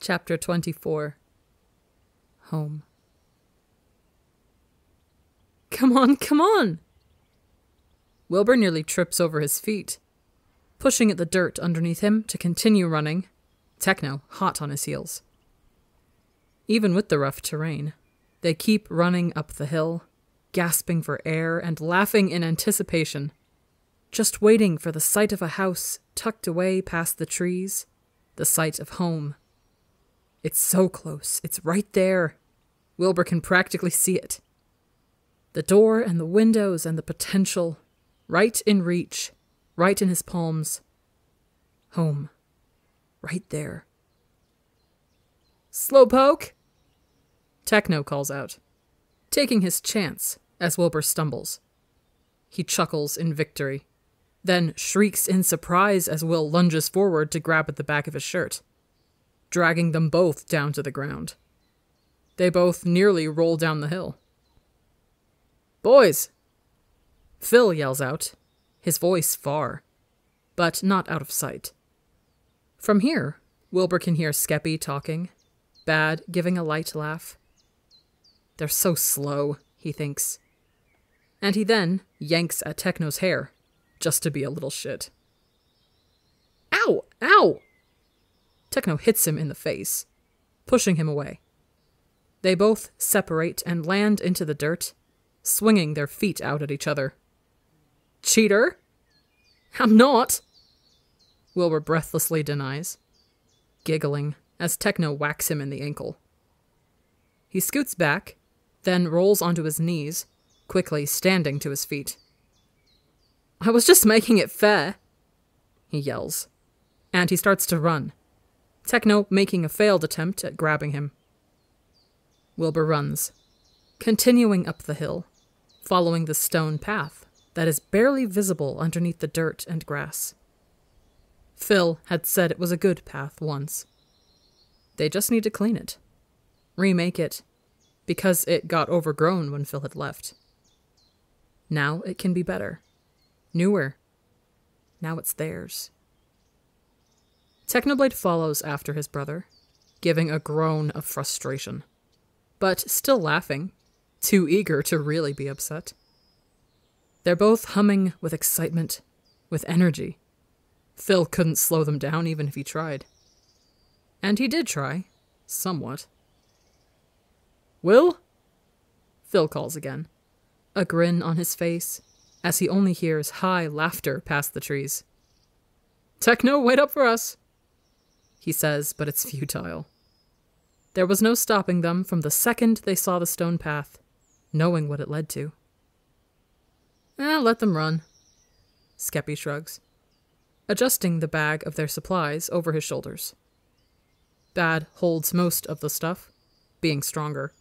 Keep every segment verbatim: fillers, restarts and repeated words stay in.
Chapter twenty-four. Home. Come on, come on! Wilbur nearly trips over his feet, pushing at the dirt underneath him to continue running, Techno hot on his heels. Even with the rough terrain, they keep running up the hill, gasping for air and laughing in anticipation, just waiting for the sight of a house tucked away past the trees, the sight of home. It's so close, it's right there. Wilbur can practically see it. The door and the windows and the potential, right in reach, right in his palms. Home. Right there. Slowpoke! Techno calls out, taking his chance as Wilbur stumbles. He chuckles in victory, then shrieks in surprise as Will lunges forward to grab at the back of his shirt, dragging them both down to the ground. They both nearly roll down the hill. "Boys!" Phil yells out, his voice far, but not out of sight. From here, Wilbur can hear Skeppy talking, Bad giving a light laugh. "They're so slow," he thinks. And he then yanks at Techno's hair, just to be a little shit. "Ow! Ow!" Techno hits him in the face, pushing him away. They both separate and land into the dirt, swinging their feet out at each other. "Cheater!" "I'm not!" Wilbur breathlessly denies, giggling as Techno whacks him in the ankle. He scoots back, then rolls onto his knees, quickly standing to his feet. "I was just making it fair," he yells, and he starts to run, Techno making a failed attempt at grabbing him. Wilbur runs, continuing up the hill, following the stone path that is barely visible underneath the dirt and grass. Phil had said it was a good path once. They just need to clean it, remake it, because it got overgrown when Phil had left. Now it can be better, newer. Now it's theirs. Technoblade follows after his brother, giving a groan of frustration, but still laughing, too eager to really be upset. They're both humming with excitement, with energy. Phil couldn't slow them down even if he tried. And he did try, somewhat. "Will?" Phil calls again, a grin on his face, as he only hears high laughter past the trees. "Techno, wait up for us!" he says, but it's futile. There was no stopping them from the second they saw the stone path, knowing what it led to. "Eh, let them run," Skeppy shrugs, adjusting the bag of their supplies over his shoulders. Bad holds most of the stuff, being stronger,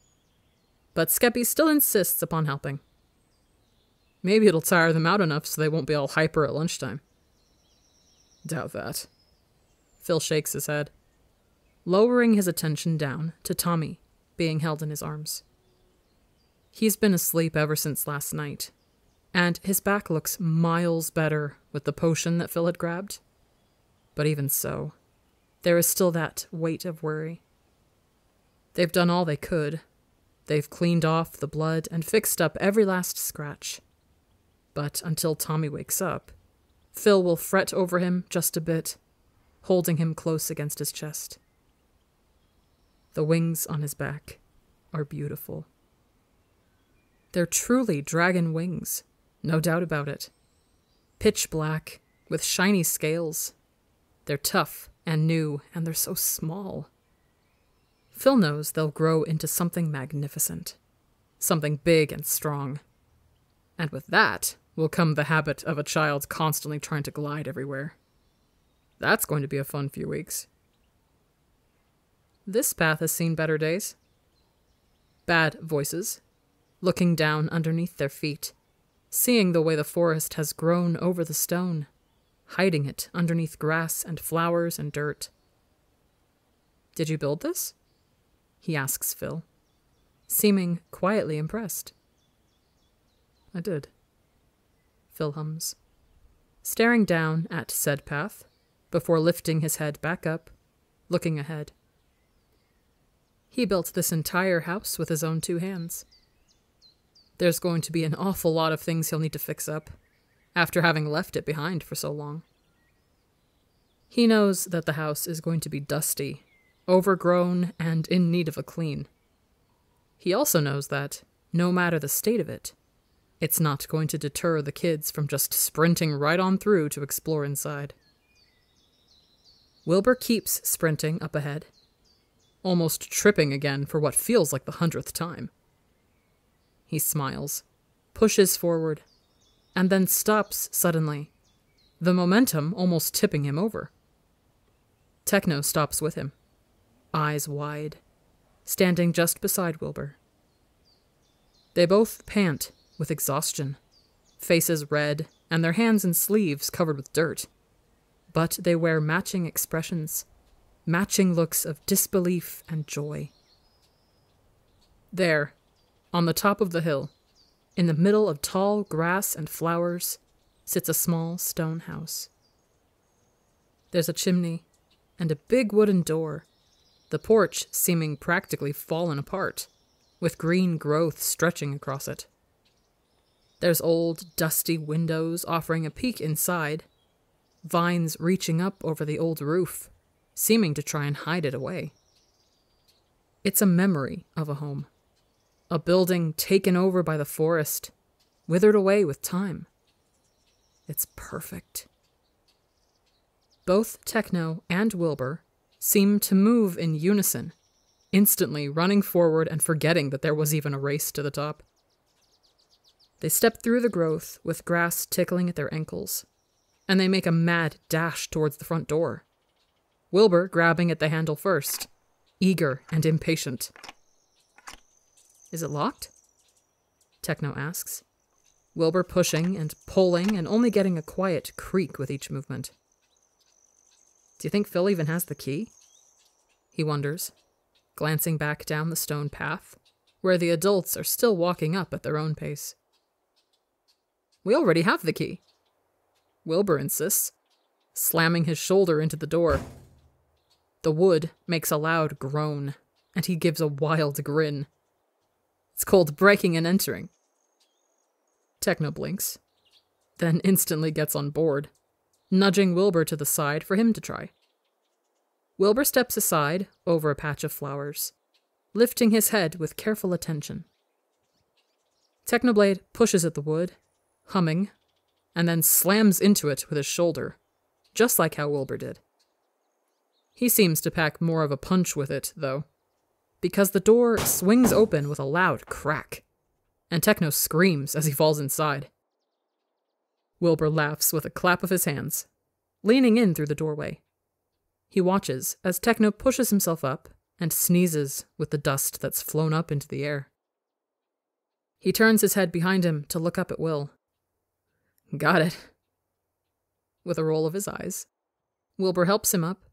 but Skeppy still insists upon helping. Maybe it'll tire them out enough so they won't be all hyper at lunchtime. Doubt that. Phil shakes his head, lowering his attention down to Tommy being held in his arms. He's been asleep ever since last night, and his back looks miles better with the potion that Phil had grabbed. But even so, there is still that weight of worry. They've done all they could. They've cleaned off the blood and fixed up every last scratch. But until Tommy wakes up, Phil will fret over him just a bit, holding him close against his chest. The wings on his back are beautiful. They're truly dragon wings, no doubt about it. Pitch black, with shiny scales. They're tough and new, and they're so small. Phil knows they'll grow into something magnificent, something big and strong. And with that will come the habit of a child constantly trying to glide everywhere. That's going to be a fun few weeks. "This path has seen better days," Bad voices, looking down underneath their feet, seeing the way the forest has grown over the stone, hiding it underneath grass and flowers and dirt. "Did you build this?" he asks Phil, seeming quietly impressed. "I did," Phil hums, staring down at said path, before lifting his head back up, looking ahead. He built this entire house with his own two hands. There's going to be an awful lot of things he'll need to fix up, after having left it behind for so long. He knows that the house is going to be dusty, overgrown, and in need of a clean. He also knows that, no matter the state of it, it's not going to deter the kids from just sprinting right on through to explore inside. Wilbur keeps sprinting up ahead, almost tripping again for what feels like the hundredth time. He smiles, pushes forward, and then stops suddenly, the momentum almost tipping him over. Techno stops with him, eyes wide, standing just beside Wilbur. They both pant with exhaustion, faces red and their hands and sleeves covered with dirt, but they wear matching expressions, matching looks of disbelief and joy. There, on the top of the hill, in the middle of tall grass and flowers, sits a small stone house. There's a chimney and a big wooden door, the porch seeming practically fallen apart, with green growth stretching across it. There's old, dusty windows offering a peek inside, vines reaching up over the old roof, seeming to try and hide it away. It's a memory of a home, a building taken over by the forest, withered away with time. It's perfect. Both Techno and Wilbur seem to move in unison, instantly running forward and forgetting that there was even a race to the top. They step through the growth with grass tickling at their ankles, and they make a mad dash towards the front door, Wilbur grabbing at the handle first, eager and impatient. "Is it locked?" Techno asks, Wilbur pushing and pulling and only getting a quiet creak with each movement. "Do you think Phil even has the key?" he wonders, glancing back down the stone path, where the adults are still walking up at their own pace. "We already have the key," Wilbur insists, slamming his shoulder into the door. The wood makes a loud groan, and he gives a wild grin. It's called breaking and entering. Techno blinks, then instantly gets on board, nudging Wilbur to the side for him to try. Wilbur steps aside over a patch of flowers, lifting his head with careful attention. Technoblade pushes at the wood, humming, and then slams into it with his shoulder, just like how Wilbur did. He seems to pack more of a punch with it, though, because the door swings open with a loud crack, and Techno screams as he falls inside. Wilbur laughs with a clap of his hands, leaning in through the doorway. He watches as Techno pushes himself up and sneezes with the dust that's flown up into the air. He turns his head behind him to look up at Will. "Got it." With a roll of his eyes, Wilbur helps him up,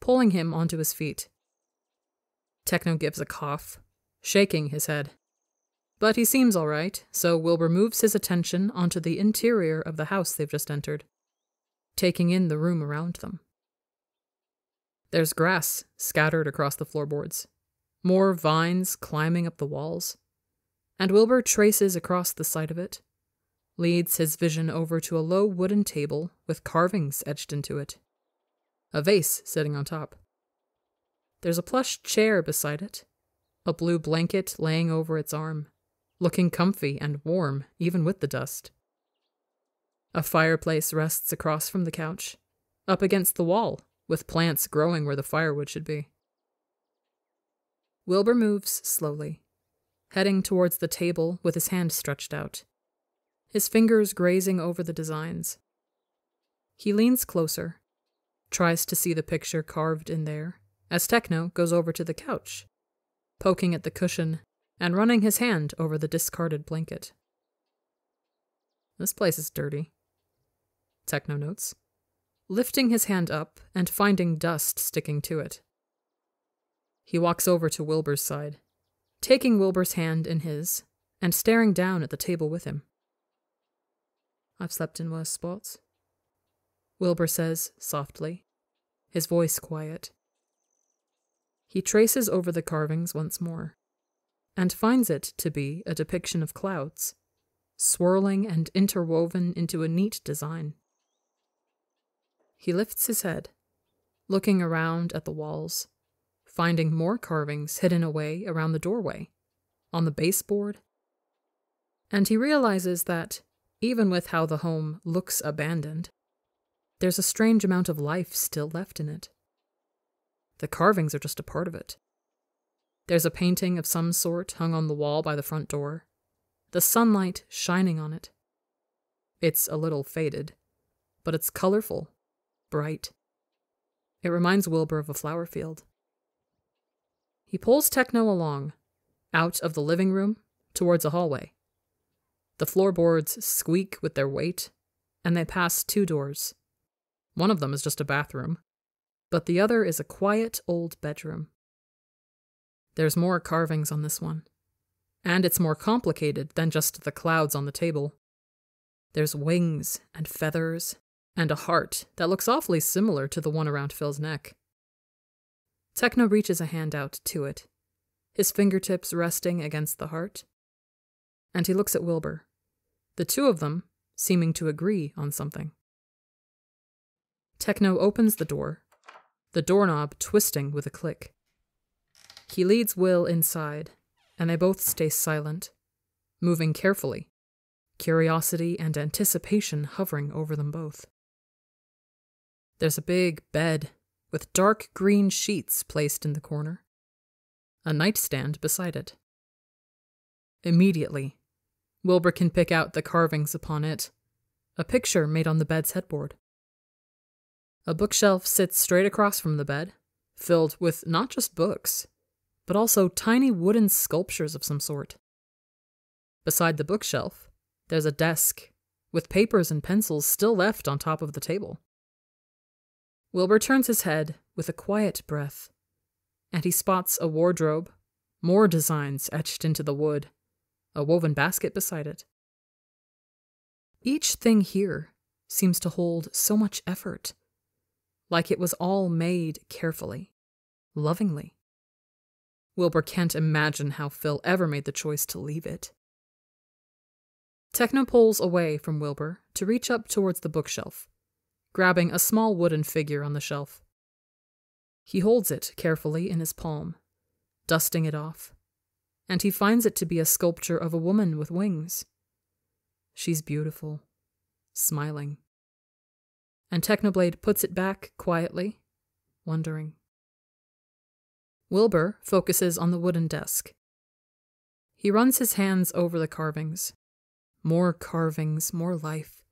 pulling him onto his feet. Techno gives a cough, shaking his head. But he seems all right, so Wilbur moves his attention onto the interior of the house they've just entered, taking in the room around them. There's grass scattered across the floorboards, more vines climbing up the walls, and Wilbur traces across the side of it, leads his vision over to a low wooden table with carvings etched into it, a vase sitting on top. There's a plush chair beside it, a blue blanket laying over its arm, looking comfy and warm even with the dust. A fireplace rests across from the couch, up against the wall, with plants growing where the firewood should be. Wilbur moves slowly, heading towards the table with his hand stretched out, his fingers grazing over the designs. He leans closer, tries to see the picture carved in there, as Techno goes over to the couch, poking at the cushion and running his hand over the discarded blanket. "This place is dirty," Techno notes, lifting his hand up and finding dust sticking to it. He walks over to Wilbur's side, taking Wilbur's hand in his, and staring down at the table with him. "I've slept in worse spots," Wilbur says softly, his voice quiet. he traces over the carvings once more, and finds it to be a depiction of clouds, swirling and interwoven into a neat design. He lifts his head, looking around at the walls, finding more carvings hidden away around the doorway, on the baseboard, and he realizes that, even with how the home looks abandoned, there's a strange amount of life still left in it. The carvings are just a part of it. There's a painting of some sort hung on the wall by the front door, the sunlight shining on it. It's a little faded, but it's colorful, bright. It reminds Wilbur of a flower field. He pulls Techno along, out of the living room, towards a hallway. The floorboards squeak with their weight, and they pass two doors. One of them is just a bathroom, but the other is a quiet old bedroom. There's more carvings on this one, and it's more complicated than just the clouds on the table. There's wings and feathers, and a heart that looks awfully similar to the one around Phil's neck. Techno reaches a hand out to it, his fingertips resting against the heart, and he looks at Wilbur, the two of them seeming to agree on something. Techno opens the door, the doorknob twisting with a click. He leads Will inside, and they both stay silent, moving carefully, curiosity and anticipation hovering over them both. There's a big bed with dark green sheets placed in the corner, a nightstand beside it. Immediately, Wilbur can pick out the carvings upon it, a picture made on the bed's headboard. A bookshelf sits straight across from the bed, filled with not just books, but also tiny wooden sculptures of some sort. Beside the bookshelf, there's a desk, with papers and pencils still left on top of the table. Wilbur turns his head with a quiet breath, and he spots a wardrobe, more designs etched into the wood, a woven basket beside it. Each thing here seems to hold so much effort, like it was all made carefully, lovingly. Wilbur can't imagine how Phil ever made the choice to leave it. Techno pulls away from Wilbur to reach up towards the bookshelf, grabbing a small wooden figure on the shelf. He holds it carefully in his palm, dusting it off, and he finds it to be a sculpture of a woman with wings. She's beautiful, smiling. And Technoblade puts it back quietly, wondering. Wilbur focuses on the wooden desk. He runs his hands over the carvings. More carvings, more life.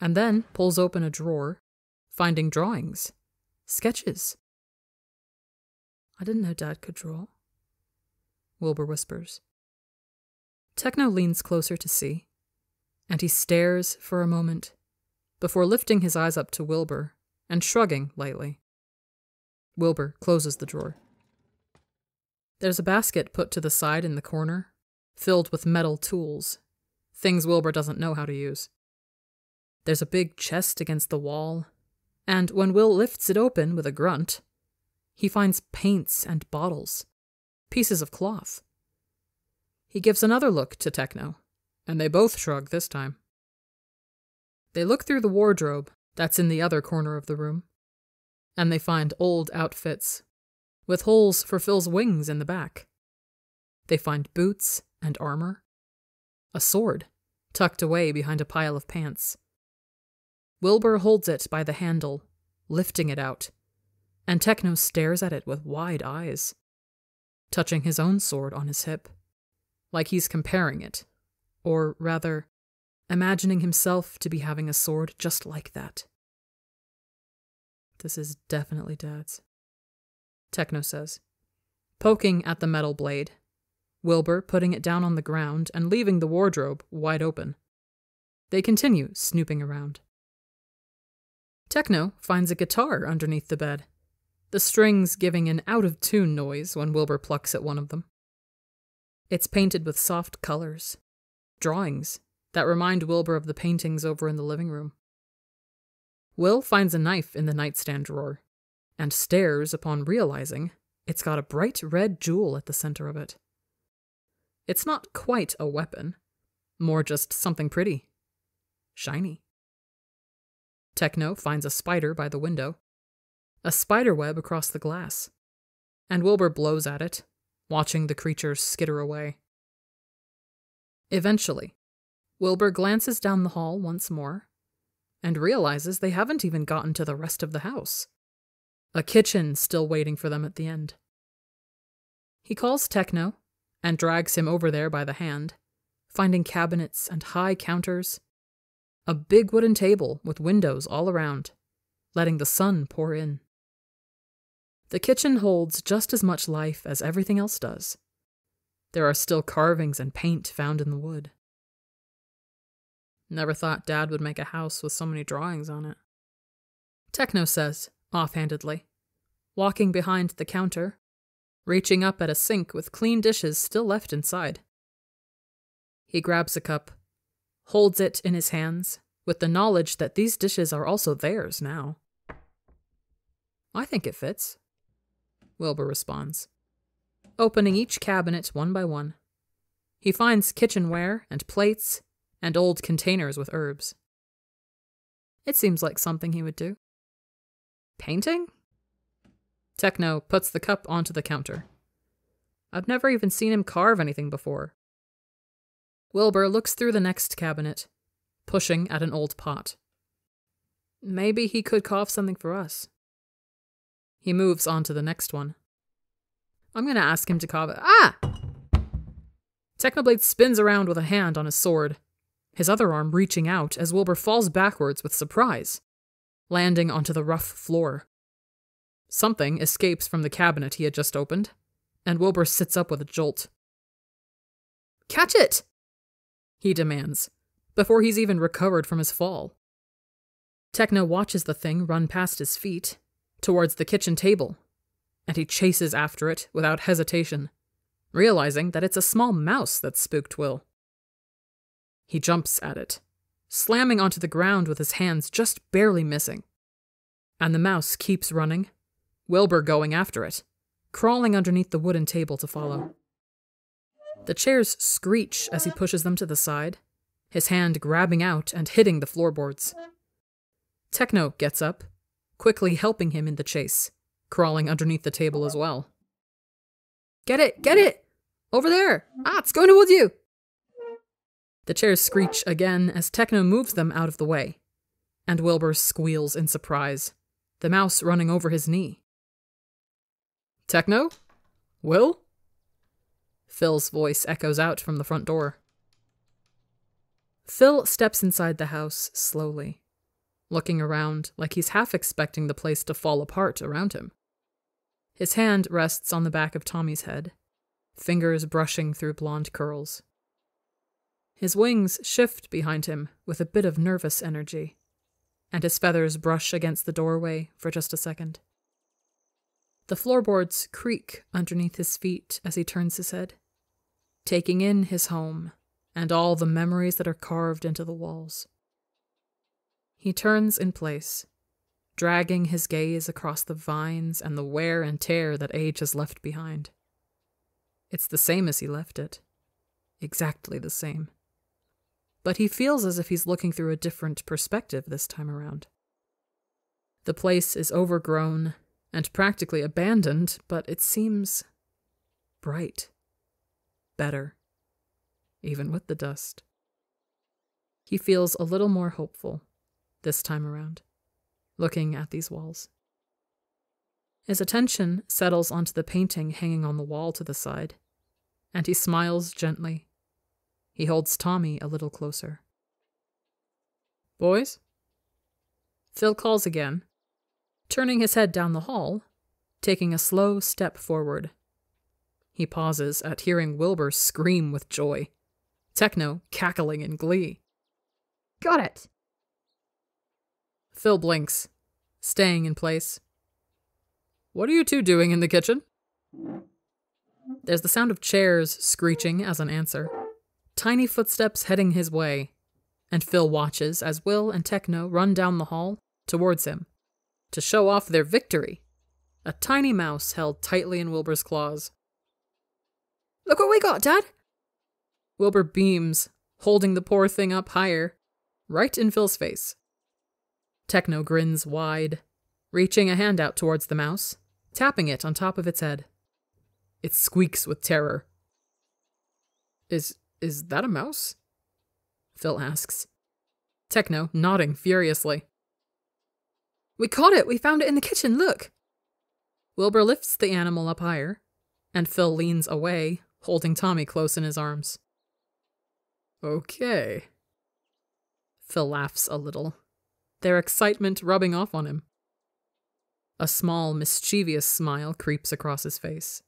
And then pulls open a drawer, finding drawings, sketches. I didn't know Dad could draw, Wilbur whispers. Techno leans closer to see, and he stares for a moment, before lifting his eyes up to Wilbur and shrugging lightly. Wilbur closes the drawer. There's a basket put to the side in the corner, filled with metal tools. Things Wilbur doesn't know how to use. There's a big chest against the wall, and when Will lifts it open with a grunt, he finds paints and bottles, pieces of cloth. He gives another look to Techno, and they both shrug this time. They look through the wardrobe that's in the other corner of the room, and they find old outfits, with holes for Phil's wings in the back. They find boots and armor. A sword, tucked away behind a pile of pants. Wilbur holds it by the handle, lifting it out, and Techno stares at it with wide eyes, touching his own sword on his hip, like he's comparing it, or rather, imagining himself to be having a sword just like that. This is definitely Dad's, Techno says, poking at the metal blade. Wilbur putting it down on the ground and leaving the wardrobe wide open. They continue snooping around. Techno finds a guitar underneath the bed, the strings giving an out-of-tune noise when Wilbur plucks at one of them. It's painted with soft colors, drawings that remind Wilbur of the paintings over in the living room. Will finds a knife in the nightstand drawer, and stares upon realizing It's got a bright red jewel at the center of it. It's not quite a weapon, more just something pretty. Shiny. Techno finds a spider by the window. A spider web across the glass. And Wilbur blows at it, watching the creature skitter away. Eventually, Wilbur glances down the hall once more, and realizes they haven't even gotten to the rest of the house. A kitchen still waiting for them at the end. He calls Techno, and drags him over there by the hand, finding cabinets and high counters, a big wooden table with windows all around, letting the sun pour in. The kitchen holds just as much life as everything else does. There are still carvings and paint found in the wood. Never thought Dad would make a house with so many drawings on it. Techno says, offhandedly, walking behind the counter, reaching up at a sink with clean dishes still left inside. He grabs a cup, holds it in his hands, with the knowledge that these dishes are also theirs now. I think it fits, Wilbur responds, opening each cabinet one by one. He finds kitchenware and plates, and old containers with herbs. It seems like something he would do. Painting? Techno puts the cup onto the counter. I've never even seen him carve anything before. Wilbur looks through the next cabinet, pushing at an old pot. Maybe he could carve something for us. He moves on to the next one. I'm going to ask him to carve it. Ah! Technoblade spins around with a hand on his sword, his other arm reaching out as Wilbur falls backwards with surprise, landing onto the rough floor. Something escapes from the cabinet he had just opened, and Wilbur sits up with a jolt. Catch it! He demands, before he's even recovered from his fall. Techno watches the thing run past his feet, towards the kitchen table, and he chases after it without hesitation, realizing that it's a small mouse that spooked Will. He jumps at it, slamming onto the ground with his hands just barely missing. And the mouse keeps running, Wilbur going after it, crawling underneath the wooden table to follow. The chairs screech as he pushes them to the side, his hand grabbing out and hitting the floorboards. Techno gets up, quickly helping him in the chase, crawling underneath the table as well. Get it! Get it! Over there! Ah, it's going towards you! The chairs screech again as Techno moves them out of the way, and Wilbur squeals in surprise, the mouse running over his knee. Techno? Will? Phil's voice echoes out from the front door. Phil steps inside the house slowly, looking around like he's half expecting the place to fall apart around him. His hand rests on the back of Tommy's head, fingers brushing through blonde curls. His wings shift behind him with a bit of nervous energy, and his feathers brush against the doorway for just a second. The floorboards creak underneath his feet as he turns his head, taking in his home and all the memories that are carved into the walls. He turns in place, dragging his gaze across the vines and the wear and tear that age has left behind. It's the same as he left it. Exactly the same. But he feels as if he's looking through a different perspective this time around. The place is overgrown and practically abandoned, but it seems bright, better, even with the dust. He feels a little more hopeful this time around, looking at these walls. His attention settles onto the painting hanging on the wall to the side, and he smiles gently. He holds Tommy a little closer. Boys? Phil calls again, turning his head down the hall, taking a slow step forward. He pauses at hearing Wilbur scream with joy, Techno cackling in glee. Got it! Phil blinks, staying in place. What are you two doing in the kitchen? There's the sound of chairs screeching as an answer, tiny footsteps heading his way, and Phil watches as Will and Techno run down the hall towards him to show off their victory a tiny mouse held tightly in Wilbur's claws. "Look what we got, Dad!" Wilbur beams, holding the poor thing up higher, right in Phil's face. Techno grins wide, reaching a hand out towards the mouse, tapping it on top of its head. It squeaks with terror. Is is that a mouse?" Phil asks. Techno nodding furiously. "We caught it! We found it in the kitchen, look!" Wilbur lifts the animal up higher, and Phil leans away, holding Tommy close in his arms. "Okay." Phil laughs a little, their excitement rubbing off on him. A small, mischievous smile creeps across his face.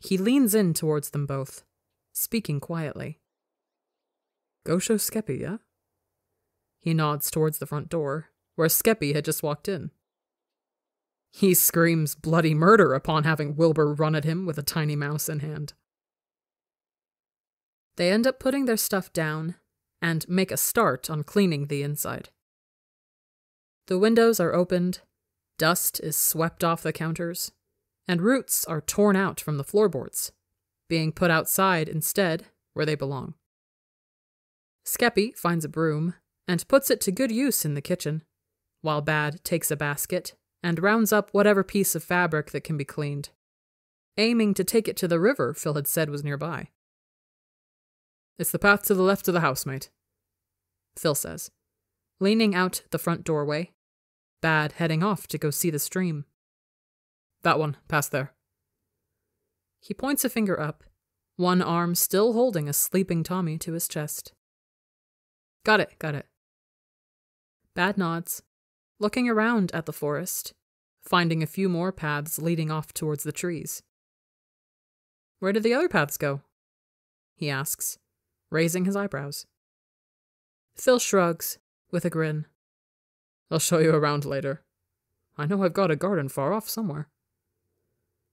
He leans in towards them both, speaking quietly. "Go show Skeppy, yeah?" He nods towards the front door, where Skeppy had just walked in. He screams bloody murder upon having Wilbur run at him with a tiny mouse in hand. They end up putting their stuff down, and make a start on cleaning the inside. The windows are opened, dust is swept off the counters, and roots are torn out from the floorboards, being put outside instead where they belong. Skeppy finds a broom and puts it to good use in the kitchen, while Bad takes a basket and rounds up whatever piece of fabric that can be cleaned, aiming to take it to the river Phil had said was nearby. "It's the path to the left of the house, mate," Phil says, leaning out the front doorway, Bad heading off to go see the stream. "That one, past there." He points a finger up, one arm still holding a sleeping Tommy to his chest. "Got it, got it." Bad nods, looking around at the forest, finding a few more paths leading off towards the trees. "Where did the other paths go?" he asks, raising his eyebrows. Phil shrugs, with a grin. "I'll show you around later. I know I've got a garden far off somewhere."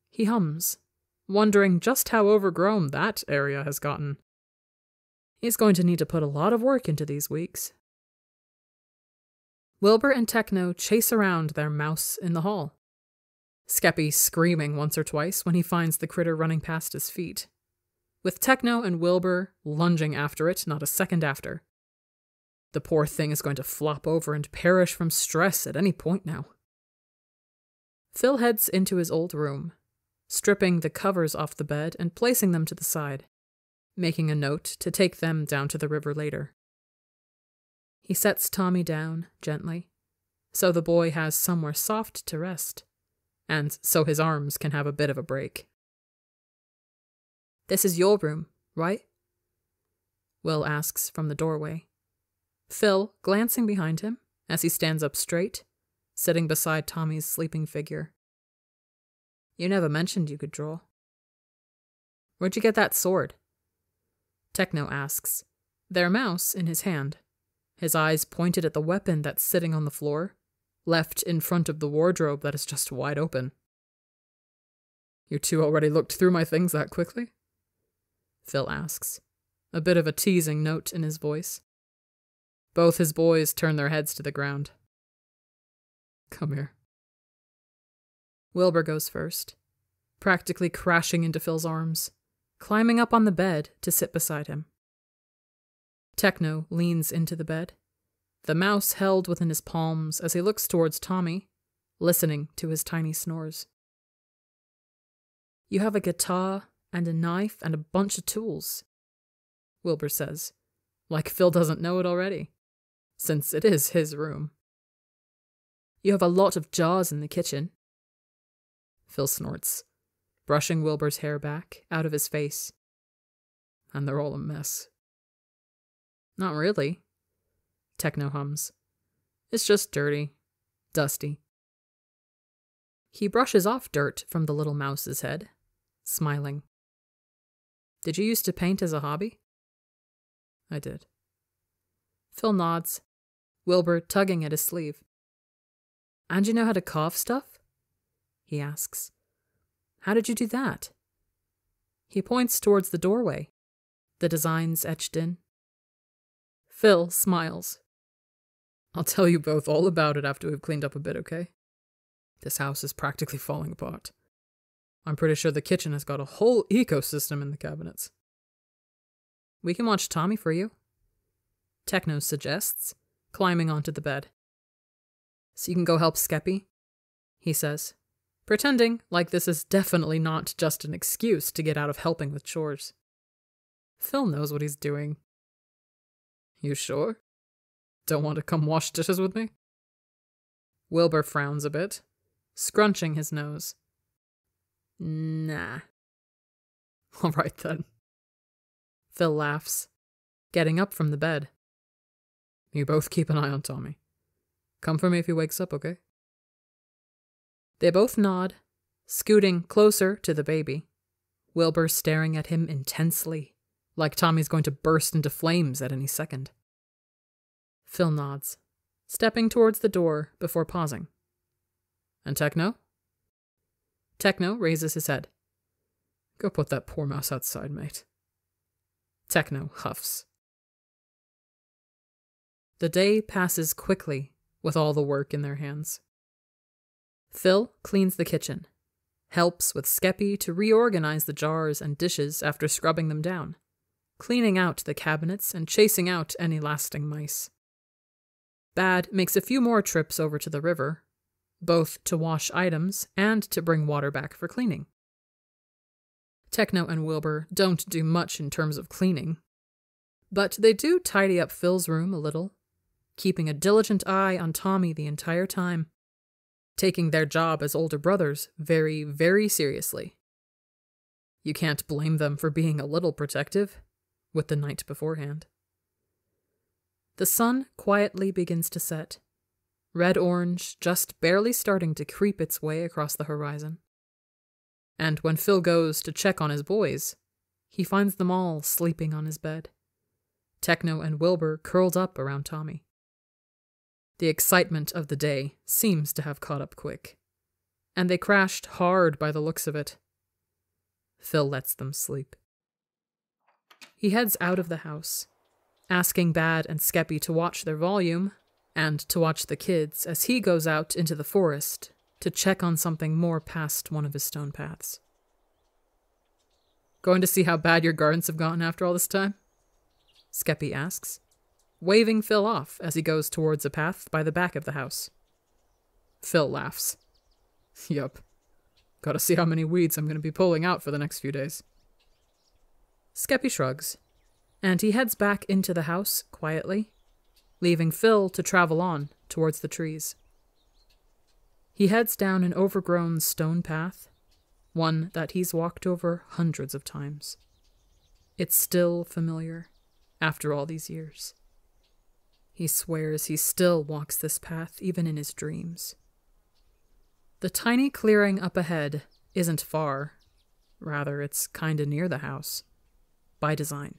He hums, wondering just how overgrown that area has gotten. He's going to need to put a lot of work into these weeks. Wilbur and Techno chase around their mouse in the hall, Skeppy screaming once or twice when he finds the critter running past his feet, with Techno and Wilbur lunging after it not a second after. The poor thing is going to flop over and perish from stress at any point now. Phil heads into his old room, stripping the covers off the bed and placing them to the side, making a note to take them down to the river later. He sets Tommy down, gently, so the boy has somewhere soft to rest, and so his arms can have a bit of a break. "This is your room, right?" Will asks from the doorway, Phil glancing behind him as he stands up straight, sitting beside Tommy's sleeping figure. "You never mentioned you could draw." "Where'd you get that sword?" Techno asks, their mouse in his hand, his eyes pointed at the weapon that's sitting on the floor, left in front of the wardrobe that is just wide open. "You two already looked through my things that quickly?" Phil asks, a bit of a teasing note in his voice. Both his boys turn their heads to the ground. "Come here." Wilbur goes first, practically crashing into Phil's arms, climbing up on the bed to sit beside him. Techno leans into the bed, the mouse held within his palms as he looks towards Tommy, listening to his tiny snores. "You have a guitar and a knife and a bunch of tools," Wilbur says, like Phil doesn't know it already, since it is his room. "You have a lot of jars in the kitchen." Phil snorts, brushing Wilbur's hair back out of his face. "And they're all a mess." "Not really," Techno hums. "It's just dirty, dusty." He brushes off dirt from the little mouse's head, smiling. "Did you used to paint as a hobby?" "I did." Phil nods, Wilbur tugging at his sleeve. "And you know how to carve stuff?" he asks. "How did you do that?" He points towards the doorway, the designs etched in. Phil smiles. "I'll tell you both all about it after we've cleaned up a bit, okay? This house is practically falling apart. I'm pretty sure the kitchen has got a whole ecosystem in the cabinets. We can watch Tommy for you, Techno suggests, climbing onto the bed. So you can go help Skeppy, he says, pretending like this is definitely not just an excuse to get out of helping with chores. Phil knows what he's doing. You sure? Don't want to come wash dishes with me? Wilbur frowns a bit, scrunching his nose. Nah. All right then. Phil laughs, getting up from the bed. You both keep an eye on Tommy. Come for me if he wakes up, okay? They both nod, scooting closer to the baby, Wilbur staring at him intensely, like Tommy's going to burst into flames at any second. Phil nods, stepping towards the door before pausing. And Techno? Techno raises his head. Go put that poor mouse outside, mate. Techno huffs. The day passes quickly with all the work in their hands. Phil cleans the kitchen, helps with Skeppy to reorganize the jars and dishes after scrubbing them down, cleaning out the cabinets and chasing out any lasting mice. Bad makes a few more trips over to the river, both to wash items and to bring water back for cleaning. Techno and Wilbur don't do much in terms of cleaning, but they do tidy up Phil's room a little, keeping a diligent eye on Tommy the entire time, taking their job as older brothers very, very seriously. You can't blame them for being a little protective, with the night beforehand. The sun quietly begins to set, red-orange just barely starting to creep its way across the horizon. And when Phil goes to check on his boys, he finds them all sleeping on his bed, Techno and Wilbur curled up around Tommy. The excitement of the day seems to have caught up quick, and they crashed hard by the looks of it. Phil lets them sleep. He heads out of the house, asking Bad and Skeppy to watch their volume, and to watch the kids as he goes out into the forest to check on something more past one of his stone paths. Going to see how bad your gardens have gotten after all this time? Skeppy asks, waving Phil off as he goes towards a path by the back of the house. Phil laughs. Yup. Gotta see how many weeds I'm gonna be pulling out for the next few days. Skeppy shrugs, and he heads back into the house quietly, leaving Phil to travel on towards the trees. He heads down an overgrown stone path, one that he's walked over hundreds of times. It's still familiar after all these years. He swears he still walks this path even in his dreams. The tiny clearing up ahead isn't far. Rather, it's kinda near the house, by design.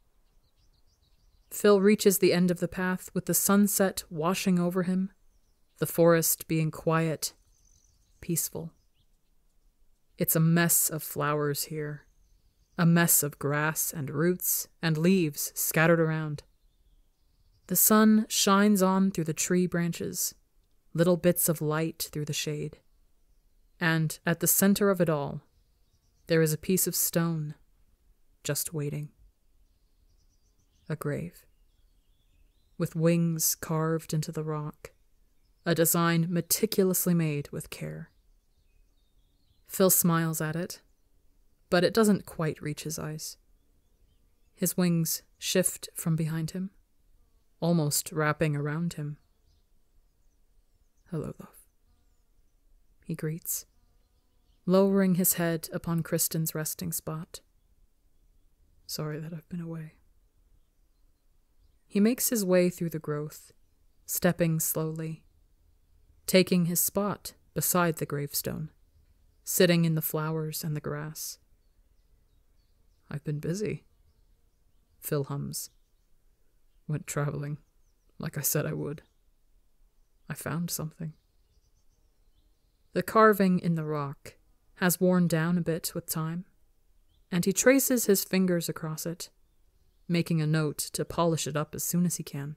Phil reaches the end of the path with the sunset washing over him, the forest being quiet, peaceful. It's a mess of flowers here, a mess of grass and roots and leaves scattered around. The sun shines on through the tree branches, little bits of light through the shade. And at the center of it all, there is a piece of stone, just waiting. A grave. With wings carved into the rock, a design meticulously made with care. Phil smiles at it, but it doesn't quite reach his eyes. His wings shift from behind him, almost wrapping around him. Hello, love, he greets, lowering his head upon Kristin's resting spot. Sorry that I've been away. He makes his way through the growth, stepping slowly, taking his spot beside the gravestone, sitting in the flowers and the grass. I've been busy, Phil hums. Went traveling, like I said I would. I found something. The carving in the rock has worn down a bit with time, and he traces his fingers across it, making a note to polish it up as soon as he can.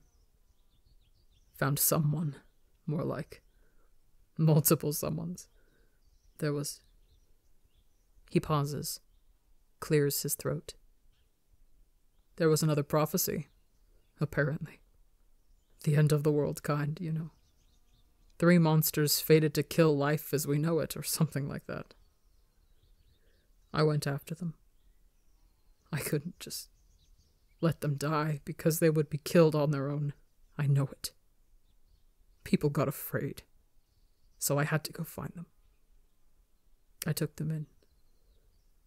Found someone, more like. Multiple someones. There was... He pauses, clears his throat. There was another prophecy, apparently. The end of the world kind, you know. Three monsters fated to kill life as we know it, or something like that. I went after them. I couldn't just let them die, because they would be killed on their own. I know it. People got afraid, so I had to go find them. I took them in.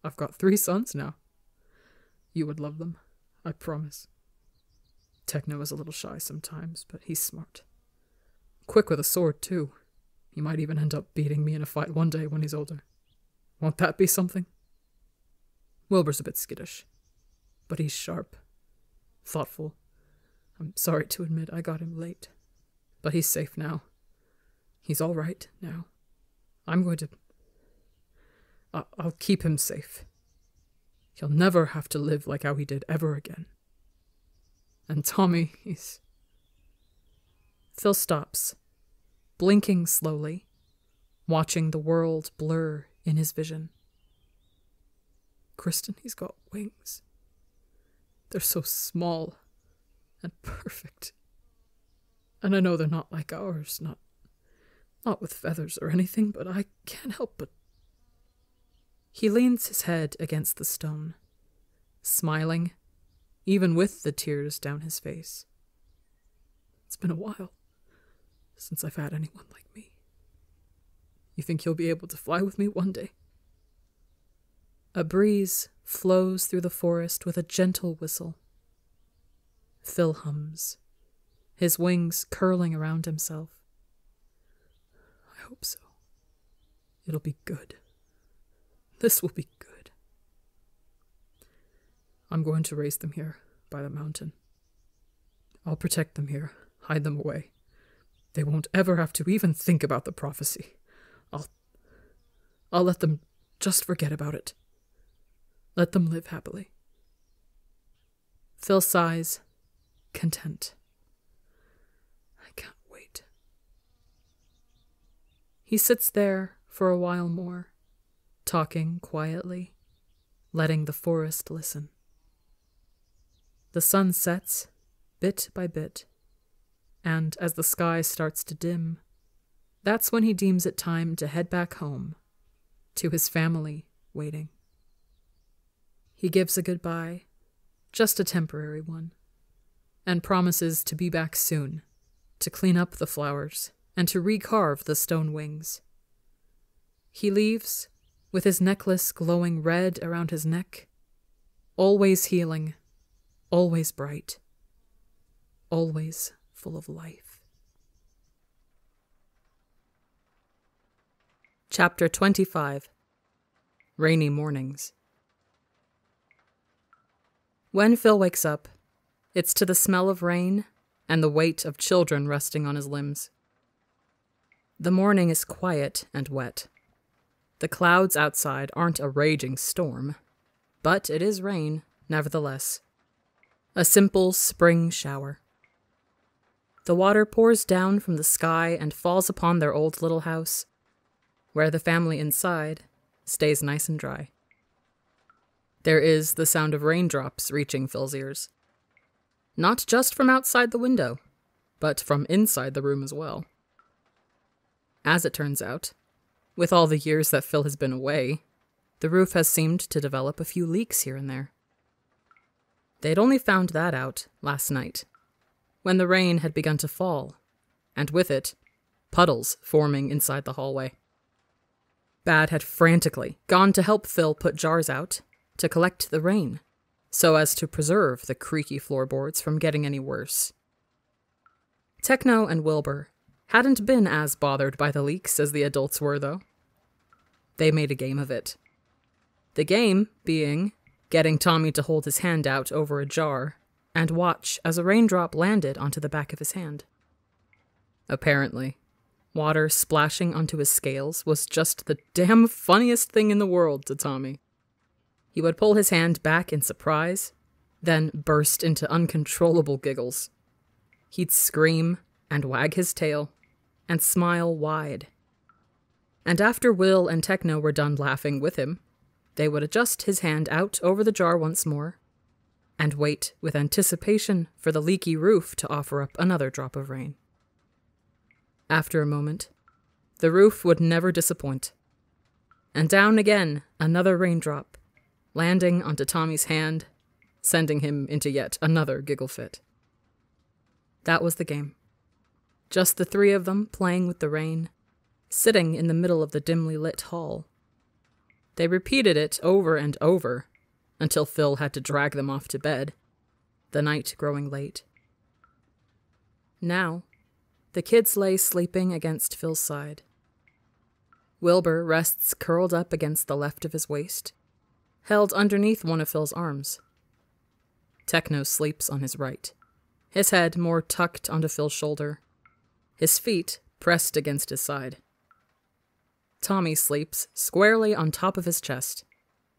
I've got three sons now. You would love them, I promise. Techno is a little shy sometimes, but he's smart. Quick with a sword, too. He might even end up beating me in a fight one day when he's older. Won't that be something? Wilbur's a bit skittish, but he's sharp, thoughtful. I'm sorry to admit I got him late, but he's safe now. He's all right now. I'm going to... I I'll keep him safe. He'll never have to live like how he did ever again. And Tommy, he's... Phil stops, blinking slowly, watching the world blur in his vision. Kristin, he's got wings. They're so small and perfect. And I know they're not like ours, not, not with feathers or anything, but I can't help but... He leans his head against the stone, smiling, even with the tears down his face. It's been a while since I've had anyone like me. You think you'll be able to fly with me one day? A breeze flows through the forest with a gentle whistle. Phil hums, his wings curling around himself. I hope so. It'll be good. This will be good. I'm going to raise them here by the mountain. I'll protect them here, hide them away. They won't ever have to even think about the prophecy. I'll... I'll let them just forget about it. Let them live happily. Phil sighs, content. I can't wait. He sits there for a while more, talking quietly, letting the forest listen. The sun sets, bit by bit, and as the sky starts to dim, that's when he deems it time to head back home, to his family waiting. He gives a goodbye, just a temporary one, and promises to be back soon, to clean up the flowers, and to recarve the stone wings. He leaves, with his necklace glowing red around his neck, always healing, always bright, always full of life. Chapter twenty-five. Rainy Mornings. When Phil wakes up, it's to the smell of rain and the weight of children resting on his limbs. The morning is quiet and wet. The clouds outside aren't a raging storm, but it is rain, nevertheless. A simple spring shower. The water pours down from the sky and falls upon their old little house, where the family inside stays nice and dry. There is the sound of raindrops reaching Phil's ears. Not just from outside the window, but from inside the room as well. As it turns out, with all the years that Phil has been away, the roof has seemed to develop a few leaks here and there. They'd only found that out last night, when the rain had begun to fall, and with it, puddles forming inside the hallway. Bad had frantically gone to help Phil put jars out, to collect the rain, so as to preserve the creaky floorboards from getting any worse. Techno and Wilbur hadn't been as bothered by the leaks as the adults were, though. They made a game of it. The game being getting Tommy to hold his hand out over a jar and watch as a raindrop landed onto the back of his hand. Apparently, water splashing onto his scales was just the damn funniest thing in the world to Tommy. He would pull his hand back in surprise, then burst into uncontrollable giggles. He'd scream and wag his tail, and smile wide. and after Will and Techno were done laughing with him, they would adjust his hand out over the jar once more, and wait with anticipation for the leaky roof to offer up another drop of rain. After a moment, the roof would never disappoint, and down again another raindrop, landing onto Tommy's hand, sending him into yet another giggle fit. That was the game. Just the three of them playing with the rain, sitting in the middle of the dimly lit hall. They repeated it over and over, until Phil had to drag them off to bed, the night growing late. Now, the kids lay sleeping against Phil's side. Wilbur rests curled up against the left of his waist, held underneath one of Phil's arms. Techno sleeps on his right, his head more tucked onto Phil's shoulder, his feet pressed against his side. Tommy sleeps squarely on top of his chest,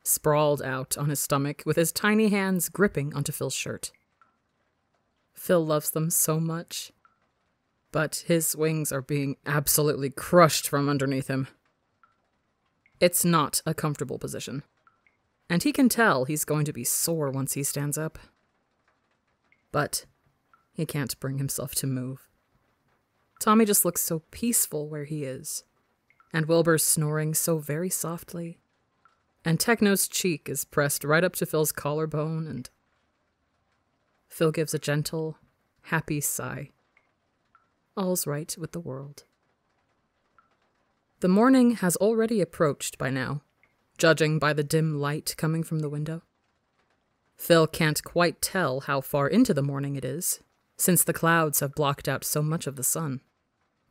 sprawled out on his stomach with his tiny hands gripping onto Phil's shirt. Phil loves them so much, but his wings are being absolutely crushed from underneath him. It's not a comfortable position, and he can tell he's going to be sore once he stands up. But he can't bring himself to move. Tommy just looks so peaceful where he is, and Wilbur's snoring so very softly, and Techno's cheek is pressed right up to Phil's collarbone, and Phil gives a gentle, happy sigh. All's right with the world. The morning has already approached by now, judging by the dim light coming from the window. Phil can't quite tell how far into the morning it is, since the clouds have blocked out so much of the sun,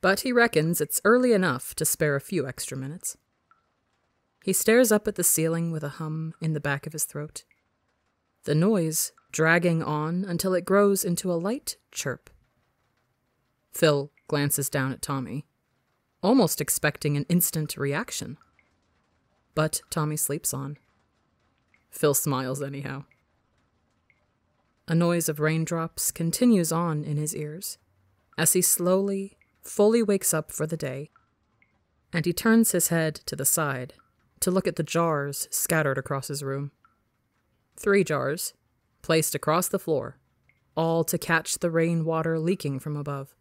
but he reckons it's early enough to spare a few extra minutes. He stares up at the ceiling with a hum in the back of his throat, the noise dragging on until it grows into a light chirp. Phil glances down at Tommy, almost expecting an instant reaction. But Tommy sleeps on. Phil smiles anyhow. A noise of raindrops continues on in his ears as he slowly, fully wakes up for the day, and he turns his head to the side to look at the jars scattered across his room. Three jars, placed across the floor, all to catch the rainwater leaking from above.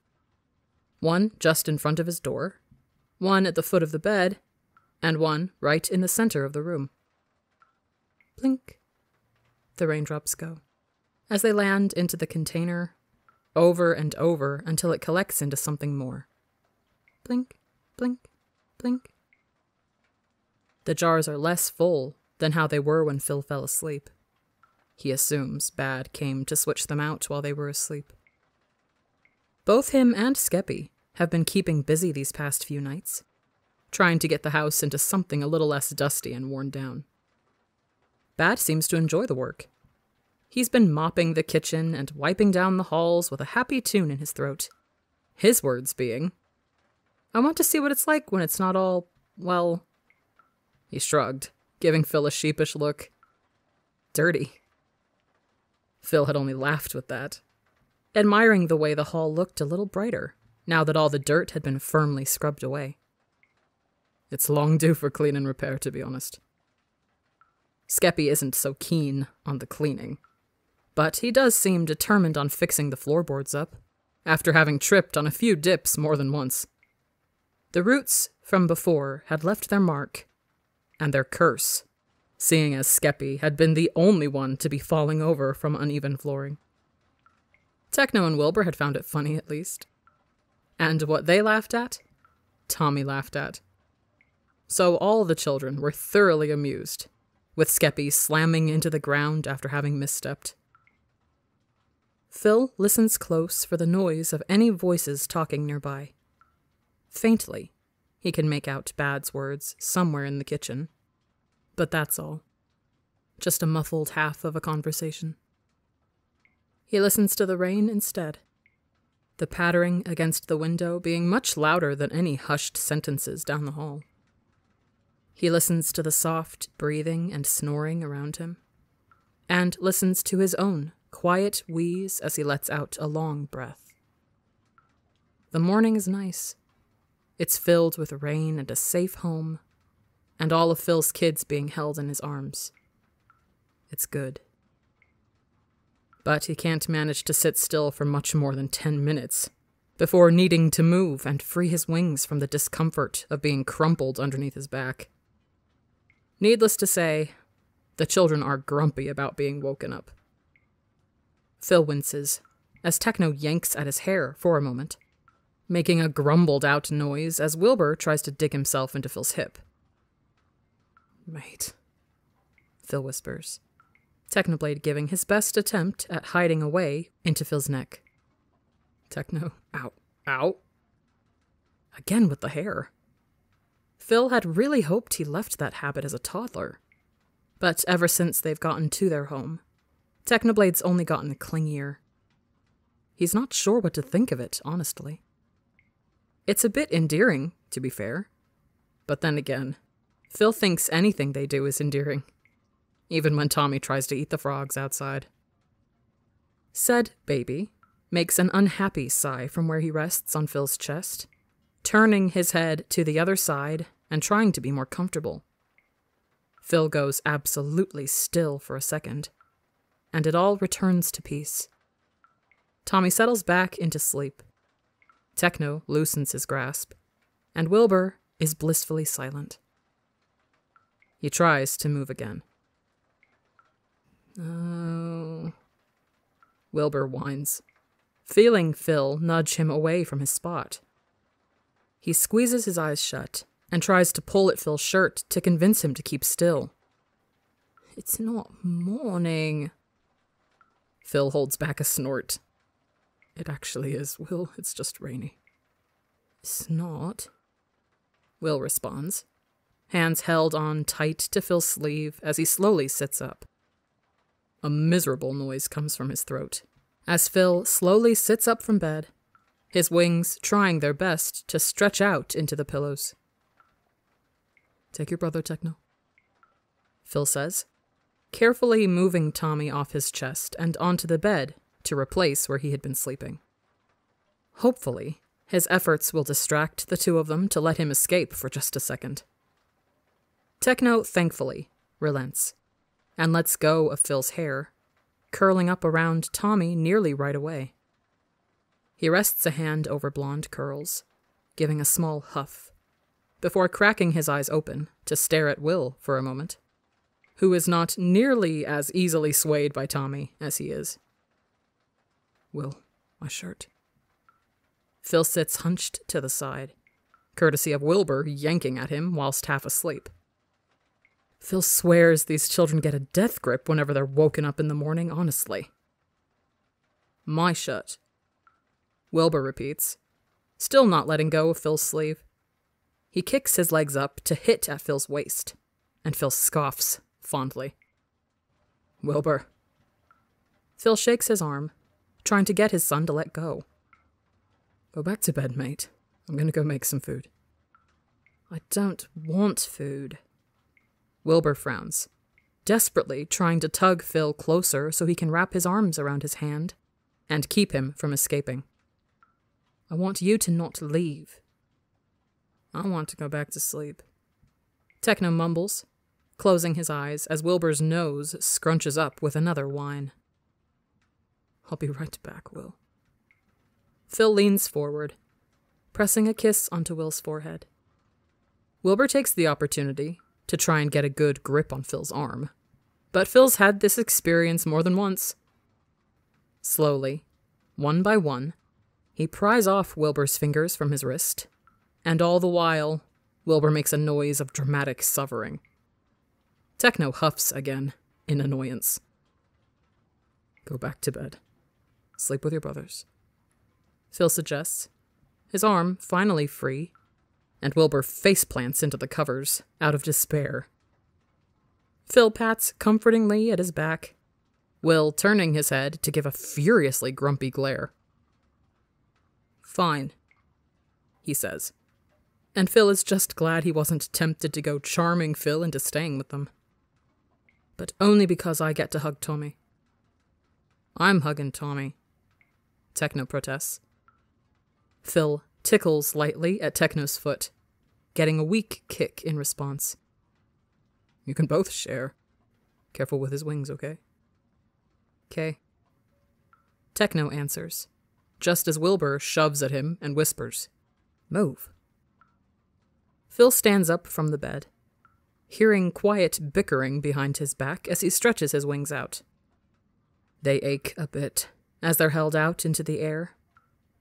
One just in front of his door, one at the foot of the bed, and one right in the center of the room. Plink, the raindrops go, as they land into the container, over and over until it collects into something more. Blink, blink, blink. The jars are less full than how they were when Phil fell asleep. He assumes Bad came to switch them out while they were asleep. Both him and Skeppy have been keeping busy these past few nights, trying to get the house into something a little less dusty and worn down. Bad seems to enjoy the work. He's been mopping the kitchen and wiping down the halls with a happy tune in his throat. His words being, "I want to see what it's like when it's not all, well..." He shrugged, giving Phil a sheepish look. Dirty. Phil had only laughed with that, admiring the way the hall looked a little brighter, now that all the dirt had been firmly scrubbed away. It's long due for clean and repair, to be honest. Skeppy isn't so keen on the cleaning, but he does seem determined on fixing the floorboards up, after having tripped on a few dips more than once. The roots from before had left their mark, and their curse, seeing as Skeppy had been the only one to be falling over from uneven flooring. Techno and Wilbur had found it funny, at least. And what they laughed at, Tommy laughed at. So all the children were thoroughly amused, with Skeppy slamming into the ground after having misstepped. Phil listens close for the noise of any voices talking nearby. Faintly, he can make out Bad's words somewhere in the kitchen, but that's all. Just a muffled half of a conversation. He listens to the rain instead, the pattering against the window being much louder than any hushed sentences down the hall. He listens to the soft breathing and snoring around him, and listens to his own quiet wheeze as he lets out a long breath. The morning is nice. It's filled with rain and a safe home, and all of Phil's kids being held in his arms. It's good. But he can't manage to sit still for much more than ten minutes, before needing to move and free his wings from the discomfort of being crumpled underneath his back. Needless to say, the children are grumpy about being woken up. Phil winces, as Techno yanks at his hair for a moment, making a grumbled-out noise as Wilbur tries to dig himself into Phil's hip. "Mate," Phil whispers, Technoblade giving his best attempt at hiding away into Phil's neck. Techno, ow, ow. Again with the hair. Phil had really hoped he left that habit as a toddler, but ever since they've gotten to their home, Technoblade's only gotten clingier. He's not sure what to think of it, honestly. It's a bit endearing, to be fair, but then again, Phil thinks anything they do is endearing, even when Tommy tries to eat the frogs outside. Said baby makes an unhappy sigh from where he rests on Phil's chest, turning his head to the other side and trying to be more comfortable. Phil goes absolutely still for a second, and it all returns to peace. Tommy settles back into sleep. Techno loosens his grasp, and Wilbur is blissfully silent. He tries to move again. "Oh," Wilbur whines, feeling Phil nudge him away from his spot. He squeezes his eyes shut and tries to pull at Phil's shirt to convince him to keep still. "It's not morning." Phil holds back a snort. "It actually is, Will. It's just rainy." "It's not," Will responds, hands held on tight to Phil's sleeve as he slowly sits up. A miserable noise comes from his throat as Phil slowly sits up from bed, his wings trying their best to stretch out into the pillows. "Take your brother, Techno," Phil says, carefully moving Tommy off his chest and onto the bed to replace where he had been sleeping. Hopefully, his efforts will distract the two of them to let him escape for just a second. Techno, thankfully, relents and lets go of Phil's hair, curling up around Tommy nearly right away. He rests a hand over blonde curls, giving a small huff, before cracking his eyes open to stare at Will for a moment, who is not nearly as easily swayed by Tommy as he is. "Will, my shirt." Phil sits hunched to the side, courtesy of Wilbur yanking at him whilst half asleep. Phil swears these children get a death grip whenever they're woken up in the morning, honestly. "My shirt," Wilbur repeats, still not letting go of Phil's sleeve. He kicks his legs up to hit at Phil's waist, and Phil scoffs fondly. "Wilbur." Phil shakes his arm, trying to get his son to let go. "Go back to bed, mate. I'm gonna go make some food." "I don't want food." Wilbur frowns, desperately trying to tug Phil closer so he can wrap his arms around his hand and keep him from escaping. "I want you to not leave." "I want to go back to sleep," Techno mumbles, closing his eyes as Wilbur's nose scrunches up with another whine. "I'll be right back, Will." Phil leans forward, pressing a kiss onto Will's forehead. Wilbur takes the opportunity to try and get a good grip on Phil's arm, but Phil's had this experience more than once. Slowly, one by one, he pries off Wilbur's fingers from his wrist, and all the while, Wilbur makes a noise of dramatic suffering. Techno huffs again, in annoyance. "Go back to bed. Sleep with your brothers," Phil suggests, his arm finally free, and Wilbur faceplants into the covers, out of despair. Phil pats comfortingly at his back, Will turning his head to give a furiously grumpy glare. "Fine," he says, and Phil is just glad he wasn't tempted to go charming Phil into staying with them. "But only because I get to hug Tommy." "I'm hugging Tommy," Techno protests. Phil tickles lightly at Techno's foot, getting a weak kick in response. You can both share. Careful with his wings, okay? Okay. Techno answers, just as Wilbur shoves at him and whispers, Move. Phil stands up from the bed, hearing quiet bickering behind his back as he stretches his wings out. They ache a bit as they're held out into the air,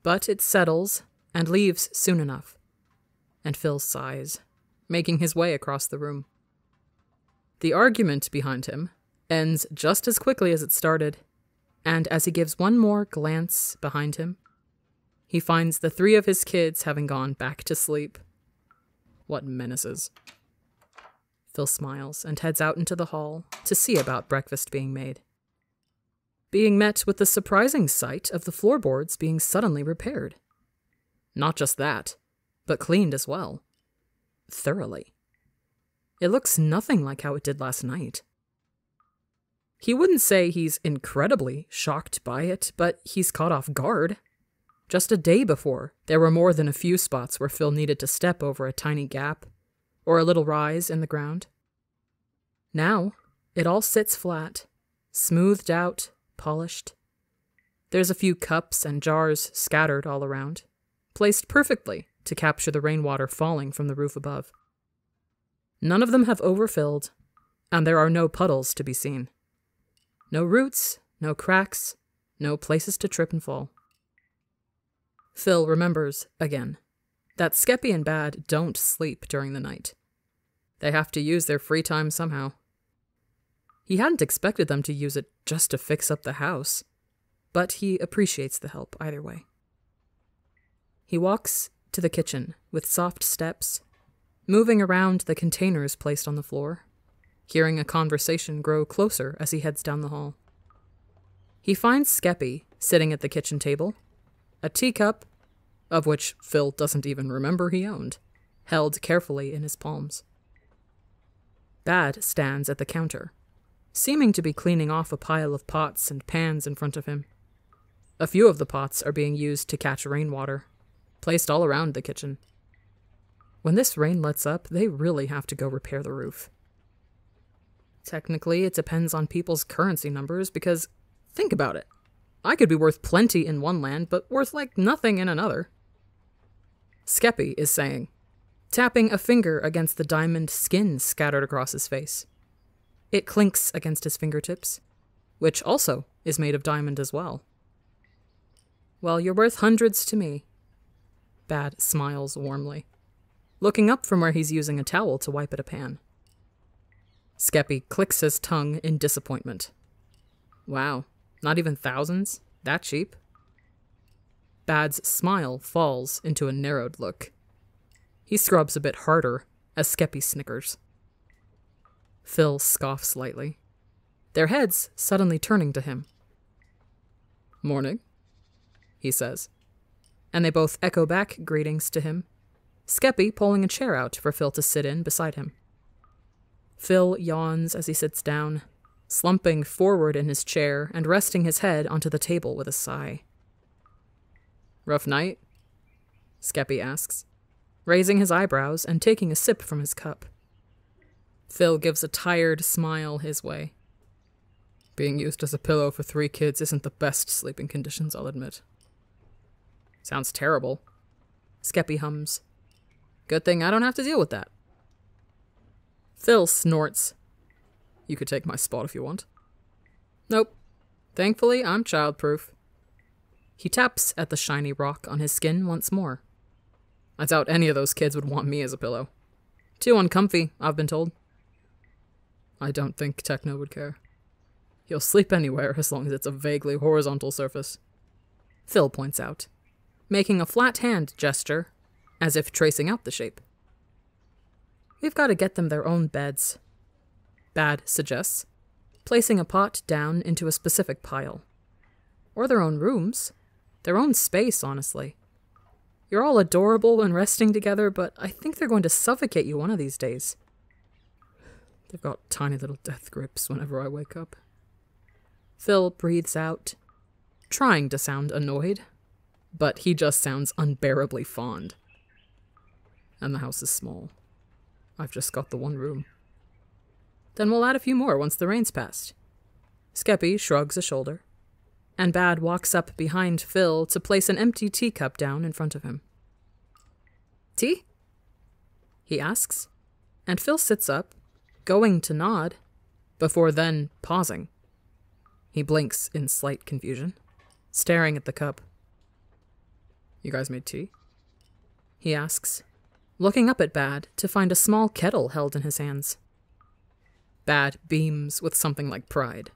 but it settles and leaves soon enough, and Phil sighs, making his way across the room. The argument behind him ends just as quickly as it started, and as he gives one more glance behind him, he finds the three of his kids having gone back to sleep. What menaces. Phil smiles and heads out into the hall to see about breakfast being made, being met with the surprising sight of the floorboards being suddenly repaired. Not just that, but cleaned as well. Thoroughly. It looks nothing like how it did last night. He wouldn't say he's incredibly shocked by it, but he's caught off guard. Just a day before, there were more than a few spots where Phil needed to step over a tiny gap, or a little rise in the ground. Now, it all sits flat, smoothed out, polished. There's a few cups and jars scattered all around, placed perfectly to capture the rainwater falling from the roof above. None of them have overfilled, and there are no puddles to be seen. No roots, no cracks, no places to trip and fall. Phil remembers, again, that Skeppy and Bad don't sleep during the night. They have to use their free time somehow. He hadn't expected them to use it just to fix up the house, but he appreciates the help either way. He walks to the kitchen with soft steps, moving around the containers placed on the floor, hearing a conversation grow closer as he heads down the hall. He finds Skeppy sitting at the kitchen table, a teacup, of which Phil doesn't even remember he owned, held carefully in his palms. Bad stands at the counter, seeming to be cleaning off a pile of pots and pans in front of him. A few of the pots are being used to catch rainwater, placed all around the kitchen. When this rain lets up, they really have to go repair the roof. Technically, it depends on people's currency numbers, because, think about it, I could be worth plenty in one land, but worth like nothing in another. Skeppy is saying, tapping a finger against the diamond skin scattered across his face. It clinks against his fingertips, which also is made of diamond as well. Well, you're worth hundreds to me. Bad smiles warmly, looking up from where he's using a towel to wipe at a pan. Skeppy clicks his tongue in disappointment. Wow, not even thousands? That cheap? Bad's smile falls into a narrowed look. He scrubs a bit harder as Skeppy snickers. Phil scoffs slightly, their heads suddenly turning to him. Morning, he says, and they both echo back greetings to him, Skeppy pulling a chair out for Phil to sit in beside him. Phil yawns as he sits down, slumping forward in his chair and resting his head onto the table with a sigh. Rough night? Skeppy asks, raising his eyebrows and taking a sip from his cup. Phil gives a tired smile his way. Being used as a pillow for three kids isn't the best sleeping conditions, I'll admit. Sounds terrible. Skeppy hums. Good thing I don't have to deal with that. Phil snorts. You could take my spot if you want. Nope. Thankfully, I'm childproof. He taps at the shiny rock on his skin once more. I doubt any of those kids would want me as a pillow. Too uncomfy, I've been told. I don't think Techno would care. He'll sleep anywhere as long as it's a vaguely horizontal surface, Phil points out, making a flat hand gesture as if tracing out the shape. We've got to get them their own beds, Bad suggests, placing a pot down into a specific pile. Or their own rooms. Their own space, honestly. You're all adorable when resting together, but I think they're going to suffocate you one of these days. They've got tiny little death grips whenever I wake up. Phil breathes out, trying to sound annoyed, but he just sounds unbearably fond. And the house is small. I've just got the one room. Then we'll add a few more once the rain's passed. Skeppy shrugs a shoulder, and Bad walks up behind Phil to place an empty teacup down in front of him. "Tea?" he asks, and Phil sits up, going to nod, before then pausing. He blinks in slight confusion, staring at the cup. "You guys made tea?" he asks, looking up at Bad to find a small kettle held in his hands. Bad beams with something like pride.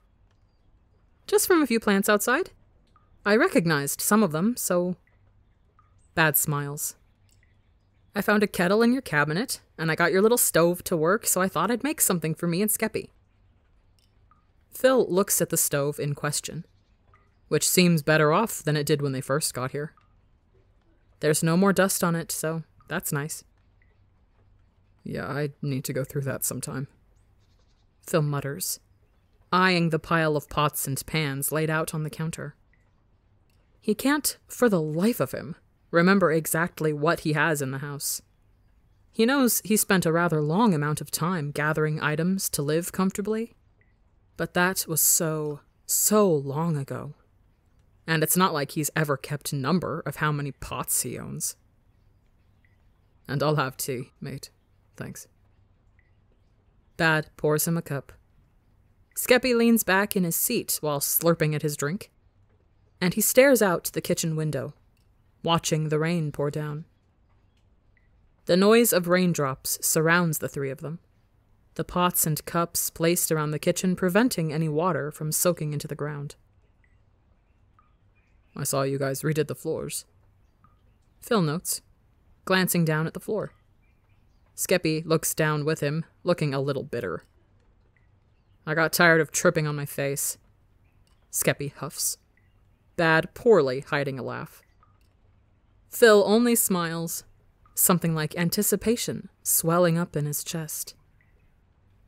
"Just from a few plants outside. I recognized some of them, so..." Bad smiles. "I found a kettle in your cabinet, and I got your little stove to work, so I thought I'd make something for me and Skeppy." Phil looks at the stove in question, which seems better off than it did when they first got here. There's no more dust on it, so that's nice. "Yeah, I need to go through that sometime," Phil mutters, eyeing the pile of pots and pans laid out on the counter. He can't, for the life of him, remember exactly what he has in the house. He knows he spent a rather long amount of time gathering items to live comfortably, but that was so, so long ago. And it's not like he's ever kept number of how many pots he owns. "And I'll have tea, mate. Thanks." Bad pours him a cup. Skeppy leans back in his seat while slurping at his drink, and he stares out the kitchen window, watching the rain pour down. The noise of raindrops surrounds the three of them, the pots and cups placed around the kitchen preventing any water from soaking into the ground. "I saw you guys redid the floors," Phil notes, glancing down at the floor. Skeppy looks down with him, looking a little bitter. "I got tired of tripping on my face," Skeppy huffs, Bad poorly hiding a laugh. Phil only smiles, something like anticipation swelling up in his chest.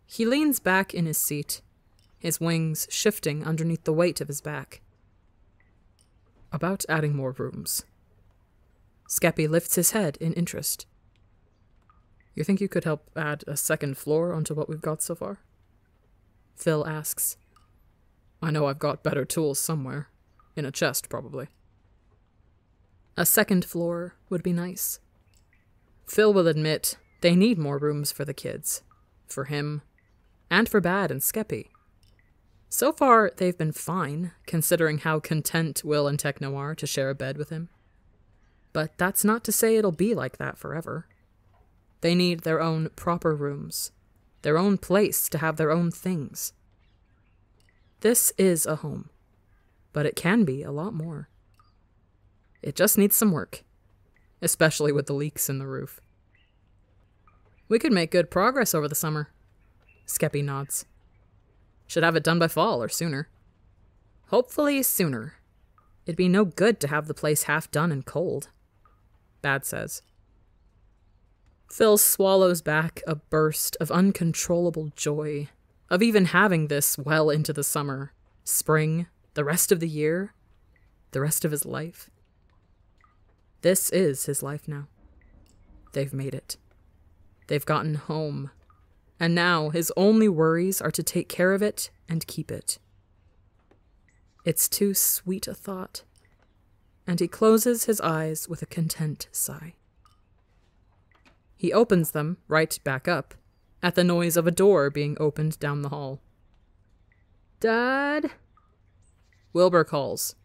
He leans back in his seat, his wings shifting underneath the weight of his back. "About adding more rooms." Skeppy lifts his head in interest. "You think you could help add a second floor onto what we've got so far?" Phil asks. "I know I've got better tools somewhere. In a chest, probably." A second floor would be nice. Phil will admit they need more rooms for the kids, for him, and for Bad and Skeppy. So far, they've been fine, considering how content Will and Techno are to share a bed with him. But that's not to say it'll be like that forever. They need their own proper rooms, their own place to have their own things. This is a home, but it can be a lot more. It just needs some work, especially with the leaks in the roof. "We could make good progress over the summer," Skeppy nods. "Should have it done by fall or sooner." "Hopefully sooner. It'd be no good to have the place half done and cold," Bad says. Phil swallows back a burst of uncontrollable joy, of even having this well into the summer, spring, the rest of the year, the rest of his life. This is his life now. They've made it. They've gotten home. And now his only worries are to take care of it and keep it. It's too sweet a thought, and he closes his eyes with a content sigh. He opens them right back up at the noise of a door being opened down the hall. "Dad?" Wilbur calls,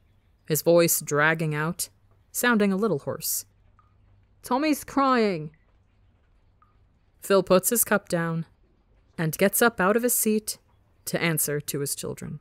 his voice dragging out, sounding a little hoarse. "Tommy's crying." Phil puts his cup down and gets up out of his seat to answer to his children.